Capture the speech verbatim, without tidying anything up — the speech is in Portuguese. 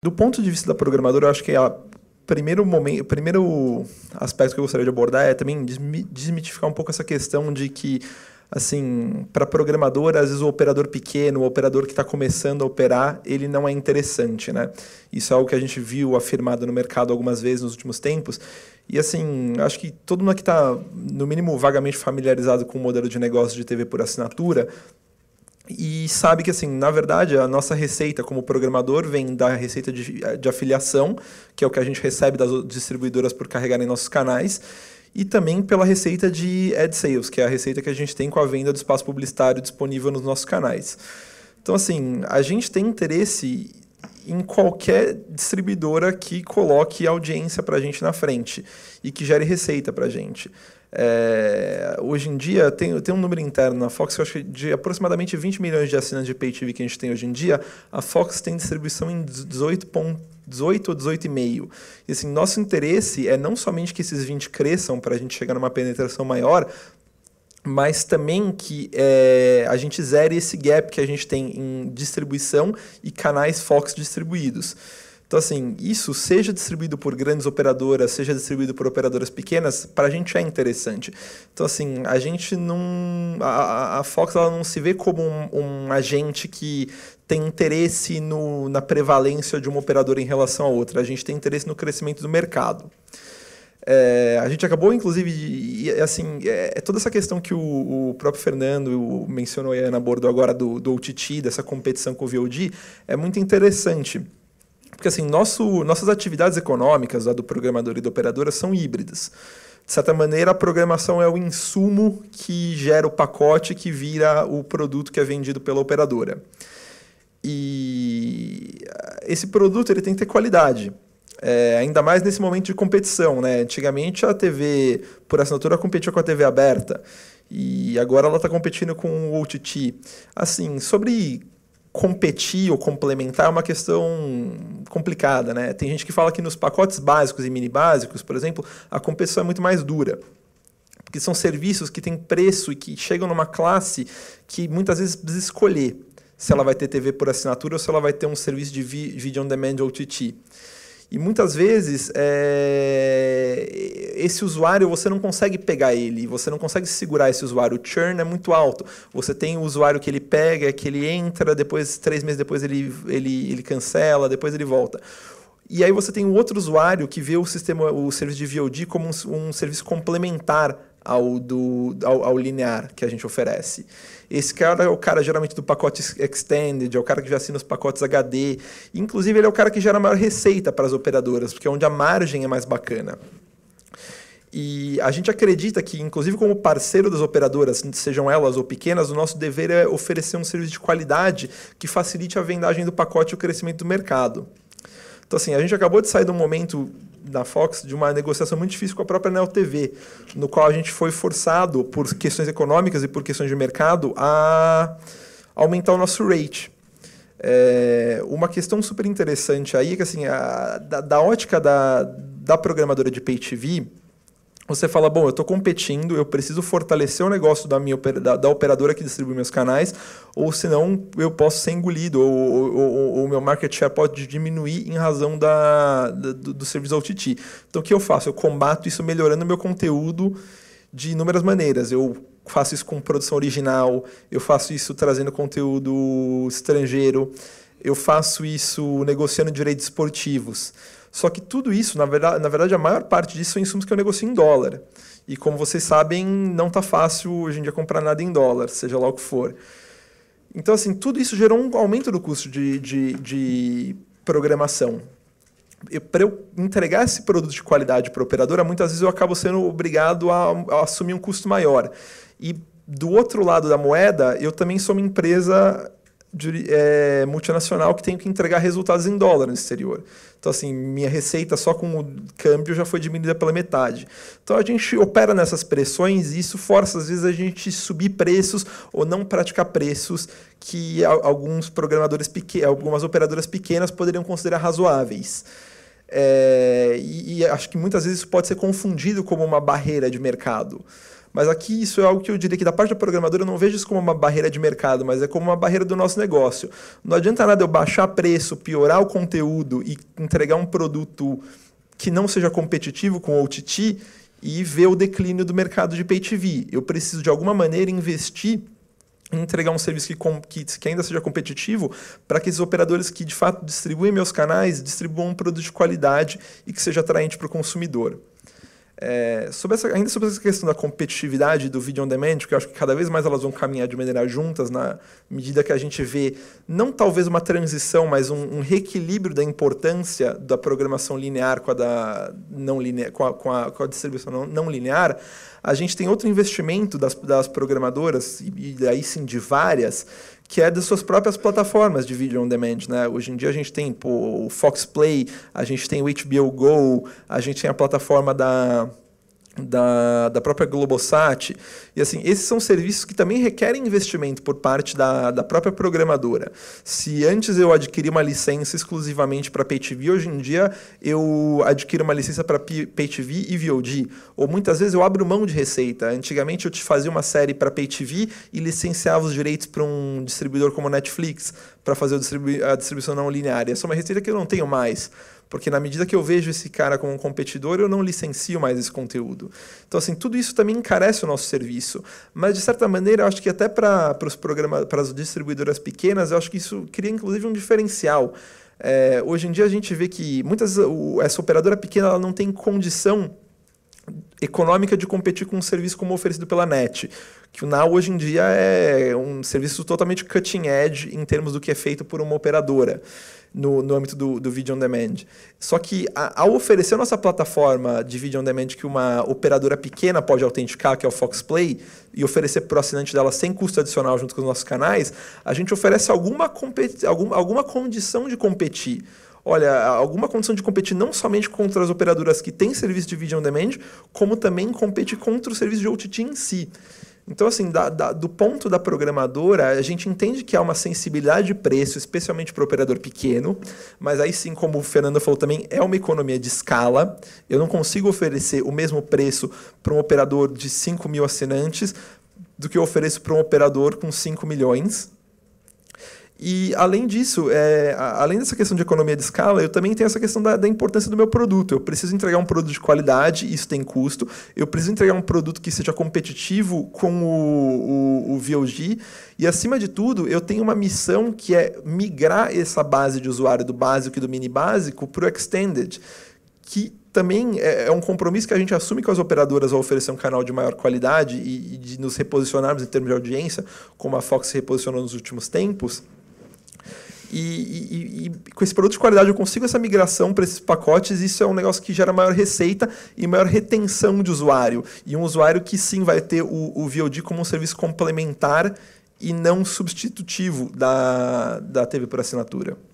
Do ponto de vista da programadora, eu acho que a primeiro momento, o primeiro aspecto que eu gostaria de abordar é também desmitificar um pouco essa questão de que, assim, para programadora, às vezes o operador pequeno, o operador que está começando a operar, ele não é interessante, né? Isso é algo que a gente viu afirmado no mercado algumas vezes nos últimos tempos. E, assim, acho que todo mundo que está, no mínimo, vagamente familiarizado com o modelo de negócio de T V por assinatura... E sabe que, assim, na verdade, a nossa receita como programador vem da receita de, de afiliação, que é o que a gente recebe das distribuidoras por carregarem nossos canais, e também pela receita de ad sales, que é a receita que a gente tem com a venda do espaço publicitário disponível nos nossos canais. Então, assim, a gente tem interesse em qualquer distribuidora que coloque audiência para a gente na frente e que gere receita para a gente. É, hoje em dia, tem, tem um número interno na Fox, que eu acho que de aproximadamente vinte milhões de assinantes de Pay T V que a gente tem hoje em dia, a Fox tem distribuição em dezoito ou dezoito vírgula cinco. E, assim, nosso interesse é não somente que esses vinte cresçam para a gente chegar numa penetração maior, mas também que é, a gente zere esse gap que a gente tem em distribuição e canais Fox distribuídos. Então, assim, isso seja distribuído por grandes operadoras, seja distribuído por operadoras pequenas, para a gente é interessante. Então, assim, a gente não... A, a Fox ela não se vê como um, um agente que tem interesse no, na prevalência de uma operadora em relação à outra. A gente tem interesse no crescimento do mercado. É, a gente acabou, inclusive, e, assim, é, toda essa questão que o, o próprio Fernando mencionou e a Ana abordou agora do, do O T T, dessa competição com o V O D, é muito interessante. Porque, assim, nosso, nossas atividades econômicas, a do programador e da operadora, são híbridas. De certa maneira, a programação é o insumo que gera o pacote que vira o produto que é vendido pela operadora. E esse produto ele tem que ter qualidade. É, ainda mais nesse momento de competição, né? Antigamente a T V por assinatura competia com a T V aberta e agora ela está competindo com o O T T. Assim, sobre competir ou complementar é uma questão complicada, né? Tem gente que fala que nos pacotes básicos e mini básicos, por exemplo, a competição é muito mais dura, porque são serviços que têm preço e que chegam numa classe que muitas vezes precisa escolher se ela vai ter T V por assinatura ou se ela vai ter um serviço de vídeo on demand ou O T T. E muitas vezes, é... esse usuário, você não consegue pegar ele, você não consegue segurar esse usuário. O churn é muito alto. Você tem o usuário que ele pega, que ele entra, depois três meses depois ele, ele, ele cancela, depois ele volta. E aí você tem um outro usuário que vê o, sistema, o serviço de V O D como um, um serviço complementar ao, do, ao, ao linear que a gente oferece. Esse cara é o cara geralmente do pacote Extended, é o cara que já assina os pacotes H D. Inclusive, ele é o cara que gera maior receita para as operadoras, porque é onde a margem é mais bacana. E a gente acredita que, inclusive como parceiro das operadoras, sejam elas ou pequenas, o nosso dever é oferecer um serviço de qualidade que facilite a vendagem do pacote e o crescimento do mercado. Então, assim, a gente acabou de sair de um momento na Fox de uma negociação muito difícil com a própria Neo T V, no qual a gente foi forçado, por questões econômicas e por questões de mercado, a aumentar o nosso rate. É, uma questão super interessante aí é que, assim, a, da, da ótica da, da programadora de Pay T V, você fala, bom, eu estou competindo, eu preciso fortalecer o negócio da, minha, da, da operadora que distribui meus canais, ou senão eu posso ser engolido, ou o meu market share pode diminuir em razão da, da, do, do serviço O T T. Então, o que eu faço? Eu combato isso melhorando meu conteúdo de inúmeras maneiras. Eu faço isso com produção original, eu faço isso trazendo conteúdo estrangeiro, eu faço isso negociando direitos esportivos. Só que tudo isso, na verdade, na verdade, a maior parte disso são insumos que eu negocio em dólar. E como vocês sabem, não está fácil hoje em dia comprar nada em dólar, seja lá o que for. Então, assim, tudo isso gerou um aumento do custo de, de, de programação. Para eu entregar esse produto de qualidade para a operadora, muitas vezes eu acabo sendo obrigado a, a assumir um custo maior. E do outro lado da moeda, eu também sou uma empresa... De, é, multinacional que tenho que entregar resultados em dólar no exterior. Então, assim, minha receita só com o câmbio já foi diminuída pela metade. Então, a gente opera nessas pressões e isso força, às vezes, a gente subir preços ou não praticar preços que alguns programadores pequenos, algumas operadoras pequenas poderiam considerar razoáveis. É, e, e acho que muitas vezes isso pode ser confundido como uma barreira de mercado. Mas aqui isso é algo que eu diria que da parte da programadora eu não vejo isso como uma barreira de mercado, mas é como uma barreira do nosso negócio. Não adianta nada eu baixar preço, piorar o conteúdo e entregar um produto que não seja competitivo com o O T T e ver o declínio do mercado de Pay T V. Eu preciso, de alguma maneira, investir em entregar um serviço que, com, que, que ainda seja competitivo para que esses operadores que, de fato, distribuem meus canais distribuam um produto de qualidade e que seja atraente para o consumidor. É, sobre essa, ainda sobre essa questão da competitividade do vídeo on demand, que eu acho que cada vez mais elas vão caminhar de maneira juntas na medida que a gente vê, não talvez uma transição, mas um, um reequilíbrio da importância da programação linear com a, da não linear, com a, com a, com a distribuição não, não linear, a gente tem outro investimento das, das programadoras, e, e aí sim de várias, que é das suas próprias plataformas de vídeo on demand, né? Hoje em dia a gente tem pô, o Fox Play, a gente tem o H B O Go, a gente tem a plataforma da, da, da própria Globosat. E assim, esses são serviços que também requerem investimento por parte da, da própria programadora. Se antes eu adquiri uma licença exclusivamente para Pay T V, hoje em dia eu adquiro uma licença para Pay T V e V O D. Ou muitas vezes eu abro mão de receita. Antigamente eu te fazia uma série para Pay T V e licenciava os direitos para um distribuidor como Netflix para fazer o distribu- a distribuição não linear. Essa é uma receita que eu não tenho mais. Porque na medida que eu vejo esse cara como um competidor, eu não licencio mais esse conteúdo. Então, assim, tudo isso também encarece o nosso serviço. Mas, de certa maneira, eu acho que até para as distribuidoras pequenas, eu acho que isso cria, inclusive, um diferencial. É, hoje em dia, a gente vê que muitas o, essa operadora pequena ela não tem condição econômica de competir com um serviço como oferecido pela Net, que o Now hoje em dia é um serviço totalmente cutting edge em termos do que é feito por uma operadora no, no âmbito do, do Video On Demand. Só que a, ao oferecer a nossa plataforma de Video On Demand que uma operadora pequena pode autenticar, que é o Fox Play, e oferecer para o assinante dela sem custo adicional junto com os nossos canais, a gente oferece alguma, competi- algum, alguma condição de competir. Olha, alguma condição de competir não somente contra as operadoras que têm serviço de vídeo on demand, como também competir contra o serviço de O T T em si. Então, assim, da, da, do ponto da programadora, a gente entende que há uma sensibilidade de preço, especialmente para o operador pequeno, mas aí sim, como o Fernando falou também, é uma economia de escala. Eu não consigo oferecer o mesmo preço para um operador de cinco mil assinantes do que eu ofereço para um operador com cinco milhões. E, além disso, é, além dessa questão de economia de escala, eu também tenho essa questão da, da importância do meu produto. Eu preciso entregar um produto de qualidade, isso tem custo. Eu preciso entregar um produto que seja competitivo com o, o, o V O D. E, acima de tudo, eu tenho uma missão que é migrar essa base de usuário do básico e do mini básico para o extended, que também é um compromisso que a gente assume com as operadoras ao oferecer um canal de maior qualidade e, e de nos reposicionarmos em termos de audiência, como a Fox se reposicionou nos últimos tempos. E, e, e com esse produto de qualidade eu consigo essa migração para esses pacotes. Isso é um negócio que gera maior receita e maior retenção de usuário. E um usuário que sim vai ter o, o V O D como um serviço complementar e não substitutivo da, da T V por assinatura.